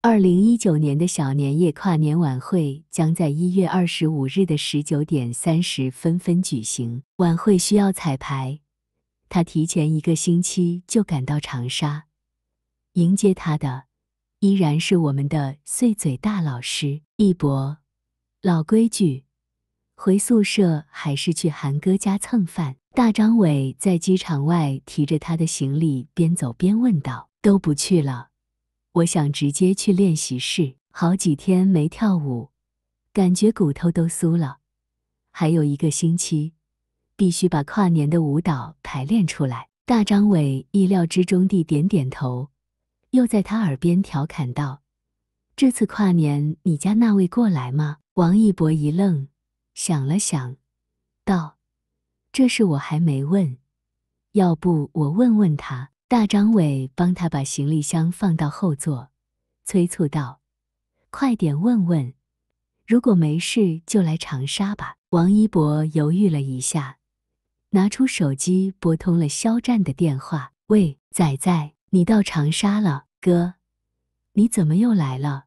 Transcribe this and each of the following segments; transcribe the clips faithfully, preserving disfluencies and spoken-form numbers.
二零一九年的小年夜跨年晚会将在一月二十五日的十九点三十分分举行。晚会需要彩排，他提前一个星期就赶到长沙。迎接他的依然是我们的碎嘴大老师一博。老规矩，回宿舍还是去韩哥家蹭饭。大张伟在机场外提着他的行李边走边问道：“都不去了？”我想直接去练习室，好几天没跳舞，感觉骨头都酥了。还有一个星期，必须把跨年的舞蹈排练出来。大张伟意料之中地点点头，又在他耳边调侃道：“这次跨年，你家那位过来吗？”王一博一愣，想了想，道：“这事我还没问，要不我问问他。”大张伟帮他把行李箱放到后座，催促道：“快点问问，如果没事就来长沙吧。”王一博犹豫了一下，拿出手机拨通了肖战的电话：“喂，仔仔，你到长沙了？哥，你怎么又来了？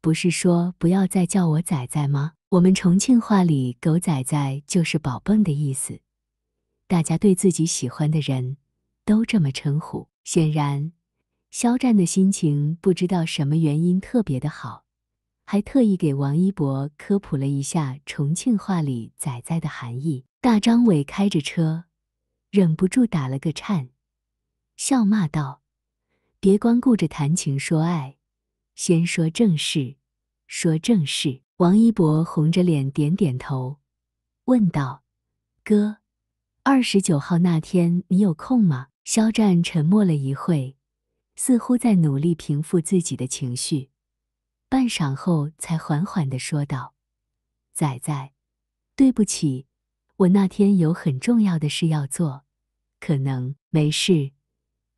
不是说不要再叫我仔仔吗？我们重庆话里‘狗仔仔’就是‘宝笨’的意思，大家对自己喜欢的人都这么称呼。”显然，肖战的心情不知道什么原因特别的好，还特意给王一博科普了一下重庆话里“仔仔”的含义。大张伟开着车，忍不住打了个颤，笑骂道：“别光顾着谈情说爱，先说正事，说正事。”王一博红着脸点点头，问道：“哥，二十九号那天你有空吗？”肖战沉默了一会，似乎在努力平复自己的情绪，半晌后才缓缓地说道：“仔仔，对不起，我那天有很重要的事要做，可能没事。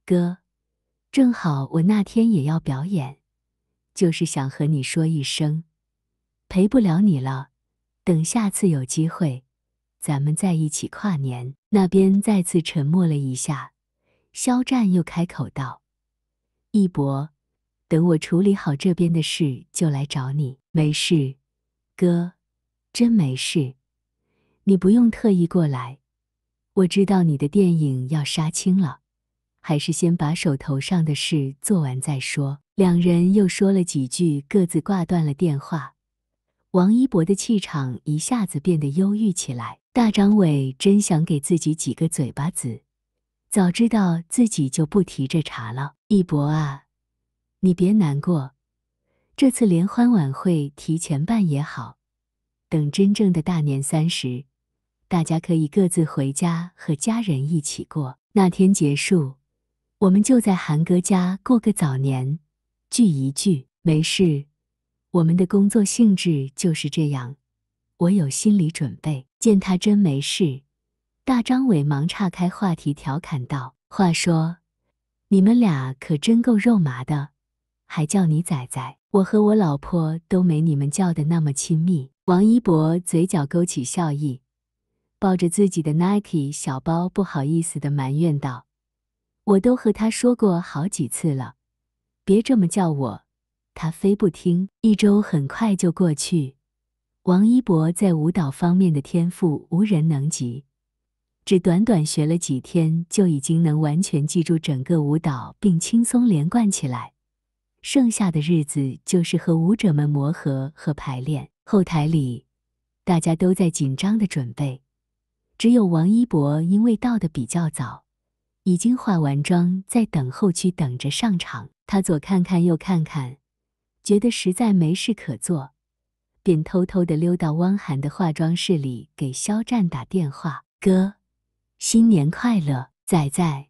哥，正好我那天也要表演，就是想和你说一声，陪不了你了，等下次有机会，咱们在一起跨年。”那边再次沉默了一下，肖战又开口道：“一博，等我处理好这边的事就来找你。”“没事，哥，真没事，你不用特意过来。我知道你的电影要杀青了，还是先把手头上的事做完再说。”两人又说了几句，各自挂断了电话。王一博的气场一下子变得忧郁起来。大张伟真想给自己几个嘴巴子，早知道自己就不提这茬了。“一博啊，你别难过，这次联欢晚会提前办也好，等真正的大年三十，大家可以各自回家和家人一起过。那天结束，我们就在韩哥家过个早年，聚一聚。没事，我们的工作性质就是这样，我有心理准备。”见他真没事，大张伟忙岔开话题调侃道：“话说，你们俩可真够肉麻的，还叫你仔仔，我和我老婆都没你们叫的那么亲密。”王一博嘴角勾起笑意，抱着自己的 Nike 小包不好意思地埋怨道：“我都和他说过好几次了，别这么叫我。”他非不听。一周很快就过去，王一博在舞蹈方面的天赋无人能及，只短短学了几天就已经能完全记住整个舞蹈并轻松连贯起来。剩下的日子就是和舞者们磨合和排练。后台里，大家都在紧张的准备，只有王一博因为到的比较早，已经化完妆在等候区等着上场。他左看看右看看，觉得实在没事可做，便偷偷地溜到汪涵的化妆室里给肖战打电话：“哥，新年快乐！仔仔，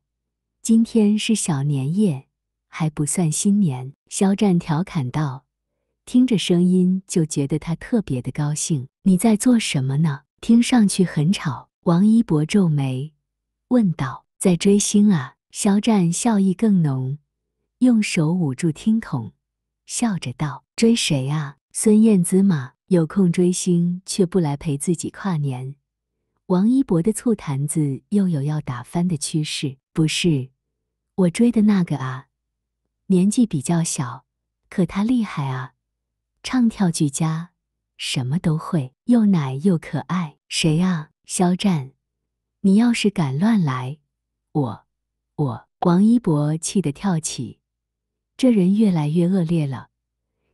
今天是小年夜，还不算新年。”肖战调侃道，听着声音就觉得他特别的高兴。“你在做什么呢？听上去很吵。”王一博皱眉问道。“在追星啊。”肖战笑意更浓，用手捂住听筒笑着道：“追谁啊？孙燕姿嘛，有空追星却不来陪自己跨年。”王一博的醋坛子又有要打翻的趋势。“不是，我追的那个啊，年纪比较小，可他厉害啊，唱跳俱佳，什么都会，又奶又可爱。谁啊？肖战，你要是敢乱来，我我王一博气得跳起，这人越来越恶劣了，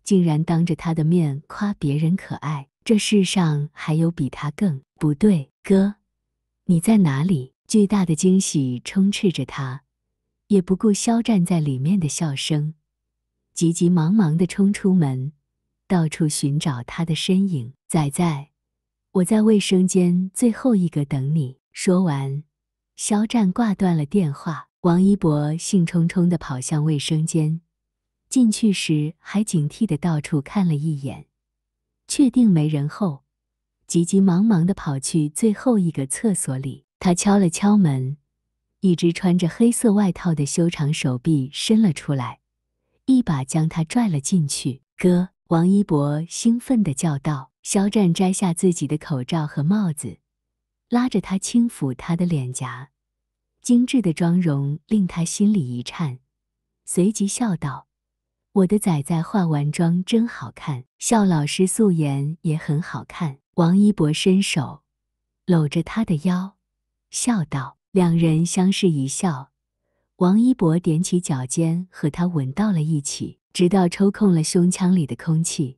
竟然当着他的面夸别人可爱，这世上还有比他更不对。哥，你在哪里？巨大的惊喜充斥着他，也不顾肖战在里面的笑声，急急忙忙地冲出门，到处寻找他的身影。仔仔，我在卫生间最后一个等你。说完，肖战挂断了电话。王一博兴冲冲地跑向卫生间，进去时还警惕地到处看了一眼，确定没人后，急急忙忙地跑去最后一个厕所里。他敲了敲门，一只穿着黑色外套的修长手臂伸了出来，一把将他拽了进去。哥！王一博兴奋地叫道。肖战摘下自己的口罩和帽子，拉着他轻抚他的脸颊，精致的妆容令他心里一颤，随即笑道：“我的仔仔化完妆真好看，肖老师素颜也很好看。”王一博伸手搂着他的腰，笑道。两人相视一笑，王一博踮起脚尖和他吻到了一起，直到抽空了胸腔里的空气，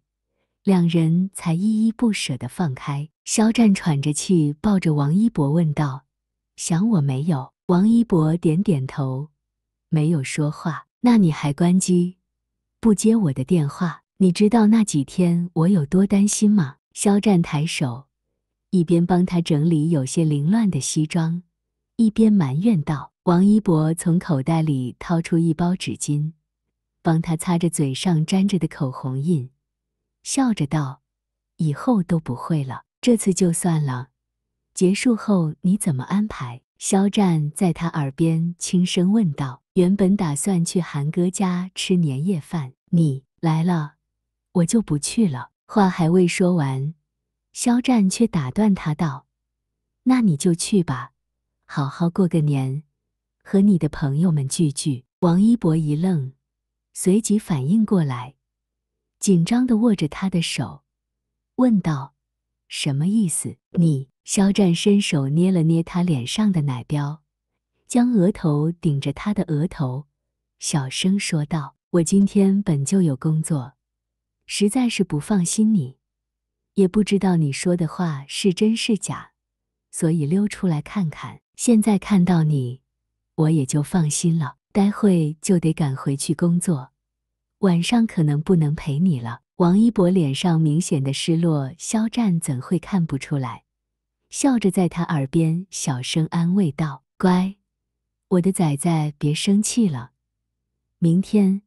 两人才依依不舍地放开。肖战喘着气抱着王一博问道：“想我没有？”王一博点点头，没有说话。那你还关机，不接我的电话？你知道那几天我有多担心吗？肖战抬手，一边帮他整理有些凌乱的西装，一边埋怨道。王一博从口袋里掏出一包纸巾，帮他擦着嘴上沾着的口红印，笑着道：“以后都不会了，这次就算了。结束后你怎么安排？”肖战在他耳边轻声问道。原本打算去韩哥家吃年夜饭，你来了，我就不去了。话还未说完，肖战却打断他道：“那你就去吧，好好过个年，和你的朋友们聚聚。”王一博一愣，随即反应过来，紧张地握着他的手，问道：“什么意思？你？”肖战伸手捏了捏他脸上的奶膘，将额头顶着他的额头，小声说道：“我今天本就有工作，实在是不放心你，也不知道你说的话是真是假，所以溜出来看看。现在看到你，我也就放心了。待会就得赶回去工作，晚上可能不能陪你了。”王一博脸上明显的失落，肖战怎会看不出来，笑着在他耳边小声安慰道：“乖，我的仔仔别生气了，明天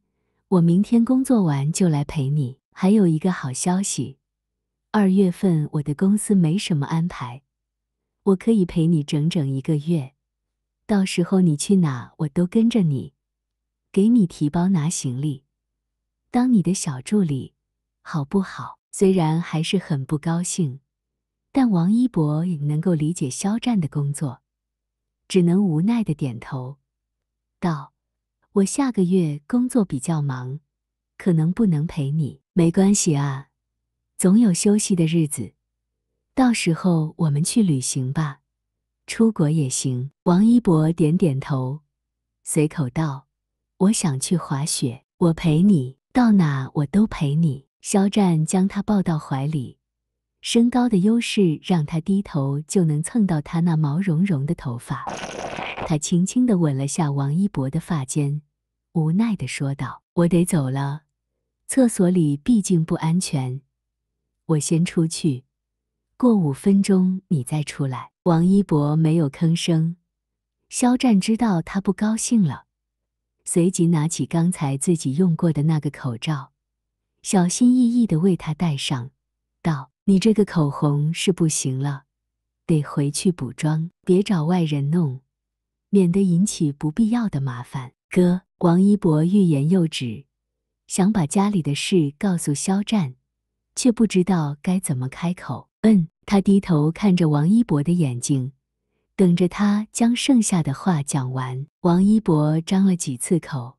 我明天工作完就来陪你。还有一个好消息，二月份我的公司没什么安排，我可以陪你整整一个月，到时候你去哪我都跟着你，给你提包拿行李，当你的小助理，好不好？”虽然还是很不高兴，但王一博也能够理解肖战的工作，只能无奈地点头道：“我下个月工作比较忙，可能不能陪你。没关系啊，总有休息的日子，到时候我们去旅行吧，出国也行。”王一博点点头，随口道：“我想去滑雪。”“我陪你，到哪我都陪你。”肖战将他抱到怀里，身高的优势让他低头就能蹭到他那毛茸茸的头发。他轻轻地吻了下王一博的发尖，无奈地说道：“我得走了，厕所里毕竟不安全，我先出去，过五分钟你再出来。”王一博没有吭声，肖战知道他不高兴了，随即拿起刚才自己用过的那个口罩，小心翼翼地为他戴上，道：“你这个口红是不行了，得回去补妆，别找外人弄，免得引起不必要的麻烦。”“哥！”王一博欲言又止，想把家里的事告诉肖战，却不知道该怎么开口。嗯，他低头看着王一博的眼睛，等着他将剩下的话讲完。王一博张了几次口，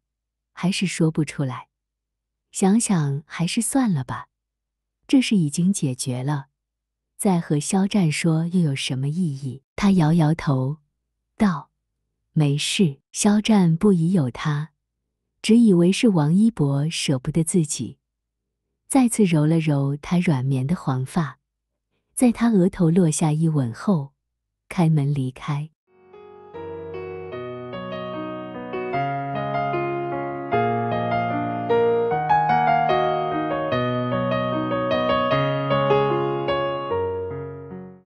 还是说不出来，想想还是算了吧，这事已经解决了，再和肖战说又有什么意义？他摇摇头道：“没事。”肖战不疑有他，只以为是王一博舍不得自己，再次揉了揉他软绵的黄发，在他额头落下一吻后，开门离开。